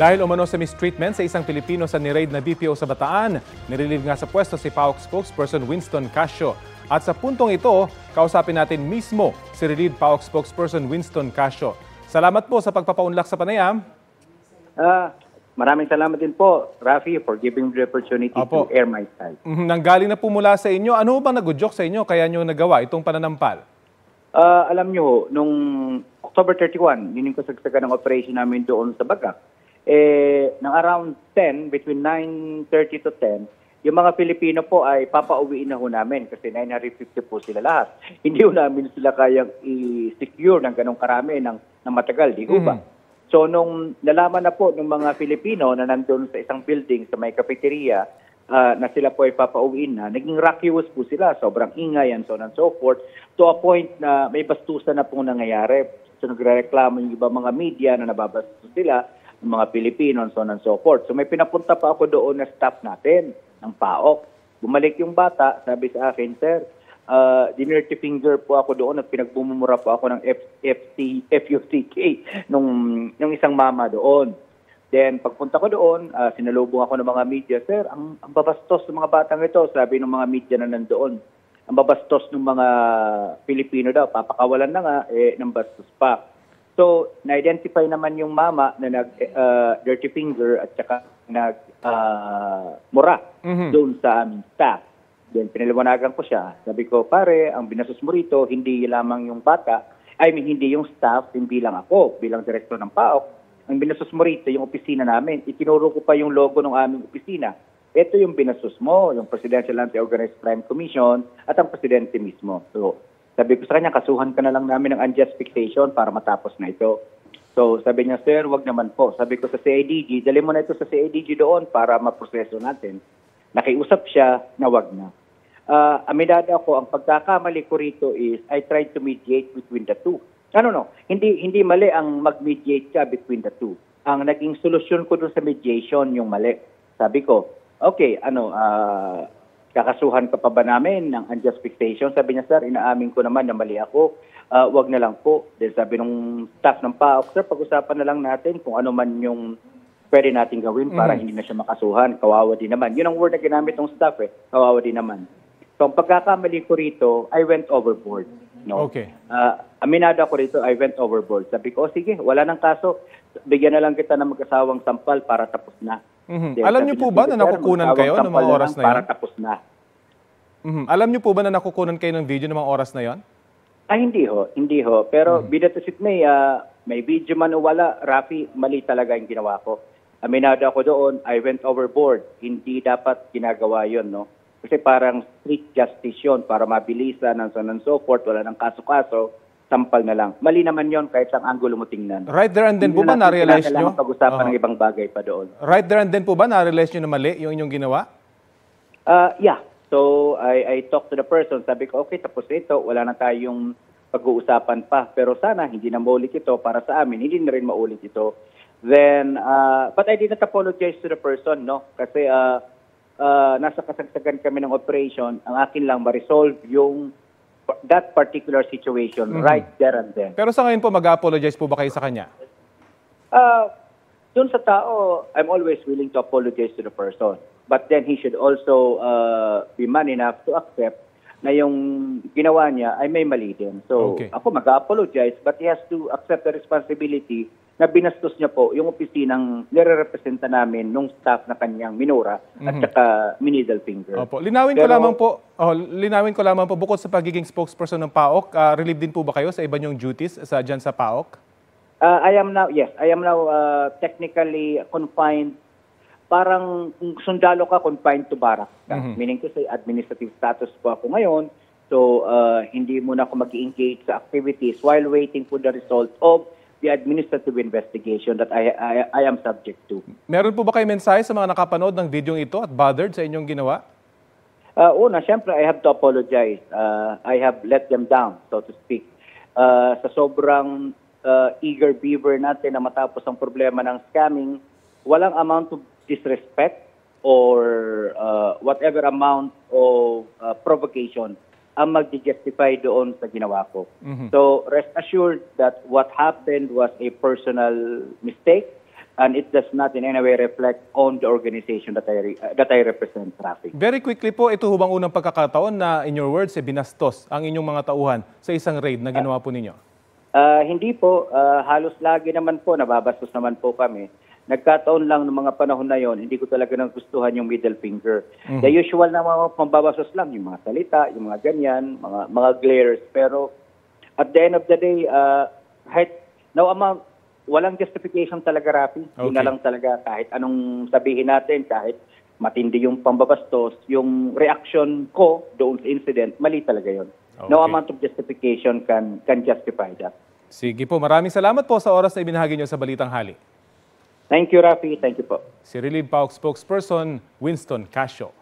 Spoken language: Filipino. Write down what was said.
Dahil umano sa mistreatment sa isang Pilipino sa niraid na BPO sa Bataan, nirelieve nga sa pwesto si PAOCC spokesperson Winston Casio. At sa puntong ito, kausapin natin mismo si relieved PAOCC spokesperson Winston Casio. Salamat po sa pagpapaunlak sa panayam. Maraming salamat din po, Raffy, for giving me the opportunity to air my side. Nanggaling na po mula sa inyo. Ano bang nagudyok sa inyo kaya nyo nagawa itong pananampal? Alam nyo, nung October 31, yun yung kasagsagan ng operation namin doon sa Bagac. Nang around 10, between 9:30 to 10, yung mga Pilipino po ay papauwiin na ho namin kasi 950 po sila lahat. Hindi ho namin sila kayang i-secure ng ganong karami ng matagal, di ko ba? So nung nalaman na po ng mga Pilipino na nandun sa isang building sa may cafeteria na sila po ay papauwiin na, naging raucous po sila, sobrang ingay and so on and so forth, to a point na may bastusan na pong nangyayari. So nagre-reklamo yung iba mga media na nababastos sila, ng mga Pilipino, and so on and so forth. So may pinapunta pa ako doon na staff natin, ng PAOCC. Bumalik yung bata, sabi sa akin, "Sir, dinirty finger po ako doon at pinagbumumura po ako ng FUTK nung isang mama doon." Then pagpunta ko doon, sinalubong ako ng mga media, "Sir, ang babastos ng mga batang ito," sabi ng mga media na nandoon. "Ang babastos ng mga Pilipino daw, papakawalan na nga, ng bastos pa." So, na-identify naman yung mama na nag-dirty finger at saka nag-mura doon sa aming staff. Then, pinaliwanagan ko siya. Sabi ko, "Pare, ang binasos mo rito, hindi lamang yung bata, hindi yung staff, hindi lang ako, bilang direktor ng PAOCC. Ang binasos mo rito, yung opisina namin, itinuro ko pa yung logo ng aming opisina. Ito yung binasos mo, yung Presidential Anti-Organized Crime Commission at ang presidente mismo." So, sabi ko sa kanya, "Kasuhan ka na lang namin ng unjust fixation para matapos na ito." So sabi niya, "Sir, wag naman po." Sabi ko sa CADG, "Dali mo na ito sa CADG doon para maproseso natin." Nakiusap siya na wag na. Aminado ako, ang pagkakamali ko rito is I tried to mediate between the two. Hindi mali ang mag-mediate ka between the two. Ang naging solusyon ko doon sa mediation yung mali. Sabi ko, "Okay, kakasuhan ka pa ba namin ng unjust fixation?" Sabi niya, "Sir, inaamin ko naman na mali ako. Wag na lang po." Then sabi nung staff ng PAOCC, "Sir, pag-usapan na lang natin kung ano man yung pwede natin gawin para hindi na siya makasuhan. Kawawa din naman." Yun ang word na ginamit ng staff eh. Kawawa din naman. So ang pagkakamali ko rito, I went overboard. No? Okay. Aminado ako rito, I went overboard. Sabi ko, "Sige, wala ng kaso. Bigyan na lang kita ng mag-asawang sampal para tapos na." Alam niyo po ba na nakukunan kayo ng mga oras na 'yon? Para tapos na. Alam niyo po ba na nakukunan kayo ng video ng mga oras na 'yon? Ay hindi ho, hindi ho. Pero bidat to sit may video man o wala, Raffy, mali talaga 'yung ginawa ko. Aminado ako doon, I went overboard. Hindi dapat ginagawa 'yon, no? Kasi parang street justice 'yon para mabilisan and so forth, wala nang kaso-kaso, sampal na lang. Mali naman yon kahit ang angulo mo tingnan. Right there and then po ba na-realize nyo? Pag-usapan ng ibang bagay pa doon. Right there and then po ba na-realize nyo na mali yung inyong ginawa? Yeah. So, I talked to the person. Sabi ko, "Okay, tapos ito. Wala na tayong pag-uusapan pa. Pero sana, hindi na maulit ito para sa amin. Hindi na rin maulit ito." Then, but I didn't apologize to the person, no? Kasi, nasa kasagsagan kami ng operation. Ang akin lang ma-resolve yung that particular situation right there and then. Pero sa ngayon po, mag-apologize po ba kayo sa kanya? Doon sa tao, I'm always willing to apologize to the person. But then he should also be man enough to accept na yung ginawa niya ay may mali din. So ako mag-apologize but he has to accept the responsibility na binastos niya po yung opisinang nire-representa namin nung staff na kanyang minura at saka middle finger. Opo. Linawin ko lamang po, bukod sa pagiging spokesperson ng PAOCC, relieved din po ba kayo sa iba niyong duties dyan sa PAOCC? I am now technically confined. Parang kung sundalo ka, confined to barracks ka. Meaning to say, administrative status po ako ngayon. So, hindi muna ako mag-engage sa activities while waiting for the result of the administrative investigation that I am subject to. Meron po ba kayo mensahe sa mga nakapanood ng video ito at bothered sa inyong ginawa? Una, syempre, I have to apologize. I have let them down, so to speak. Sa sobrang eager beaver natin na matapos ang problema ng scamming, walang amount of disrespect or whatever amount of provocation ang mag-justify doon sa ginawa ko. So, rest assured that what happened was a personal mistake. and it does not in any way reflect on the organization that I represent, Raffy. Very quickly po, ito hubang unang pagkakataon na, in your words, binastos ang inyong mga tauhan sa isang raid na ginawa po ninyo? Hindi po. Halos lagi naman po, nababastos naman po kami. Nagkataon lang ng mga panahon na yon, hindi ko talaga nagustuhan yung middle finger. Mm-hmm. The usual na mga pambabasos lang, yung mga salita, yung mga ganyan, mga glares. Pero at the end of the day, walang justification talaga, Raffy. Okay. Yun na lang talaga kahit anong sabihin natin, kahit matindi yung pambabastos, yung reaction ko doon sa incident, mali talaga yon. Okay. No amount of justification can justify that. Sige po, maraming salamat po sa oras na ibinahagi nyo sa Balitanghali. Thank you, Raffy. Thank you po. Si RELIEP PAOX spokesperson Winston Casio.